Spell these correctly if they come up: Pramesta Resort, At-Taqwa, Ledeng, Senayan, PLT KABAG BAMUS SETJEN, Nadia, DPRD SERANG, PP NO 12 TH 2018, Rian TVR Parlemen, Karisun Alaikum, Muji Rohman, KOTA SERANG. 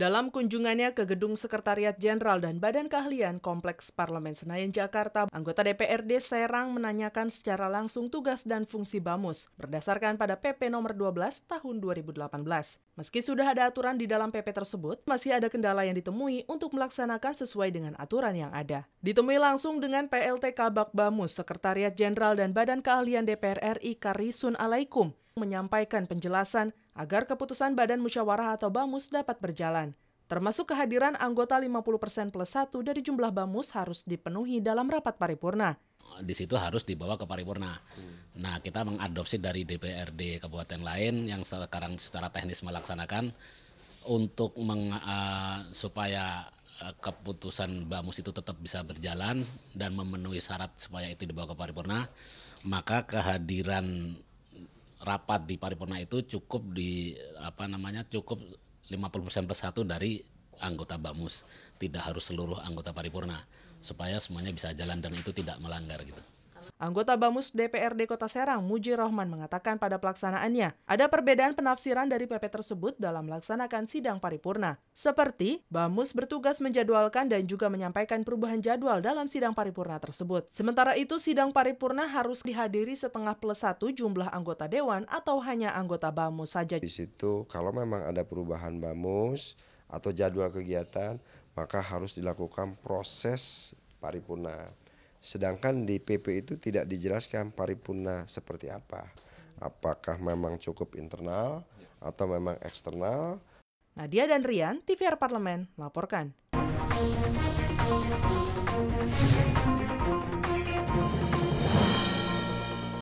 Dalam kunjungannya ke Gedung Sekretariat Jenderal dan Badan Keahlian Kompleks Parlemen Senayan Jakarta, anggota DPRD Serang menanyakan secara langsung tugas dan fungsi BAMUS berdasarkan pada PP nomor 12 tahun 2018. Meski sudah ada aturan di dalam PP tersebut, masih ada kendala yang ditemui untuk melaksanakan sesuai dengan aturan yang ada. Ditemui langsung dengan PLT Kabag BAMUS, Sekretariat Jenderal dan Badan Keahlian DPR RI Karisun Alaikum, menyampaikan penjelasan agar keputusan Badan Musyawarah atau BAMUS dapat berjalan. Termasuk kehadiran anggota 50% plus 1 dari jumlah BAMUS harus dipenuhi dalam rapat paripurna. Di situ harus dibawa ke paripurna. Nah, kita mengadopsi dari DPRD kabupaten lain yang sekarang secara teknis melaksanakan untuk supaya keputusan BAMUS itu tetap bisa berjalan dan memenuhi syarat supaya itu dibawa ke paripurna, maka kehadiran rapat di paripurna itu cukup cukup 50% plus 1 dari anggota BAMUS, tidak harus seluruh anggota paripurna, supaya semuanya bisa jalan dan itu tidak melanggar gitu. Anggota BAMUS DPRD Kota Serang Muji Rohman mengatakan pada pelaksanaannya ada perbedaan penafsiran dari PP tersebut dalam melaksanakan sidang paripurna. Seperti BAMUS bertugas menjadwalkan dan juga menyampaikan perubahan jadwal dalam sidang paripurna tersebut. Sementara itu sidang paripurna harus dihadiri setengah plus 1 jumlah anggota dewan atau hanya anggota BAMUS saja. Di situ kalau memang ada perubahan BAMUS atau jadwal kegiatan maka harus dilakukan proses paripurna. Sedangkan di PP itu tidak dijelaskan paripurna seperti apa. Apakah memang cukup internal atau memang eksternal? Nadia dan Rian, TVR Parlemen, melaporkan.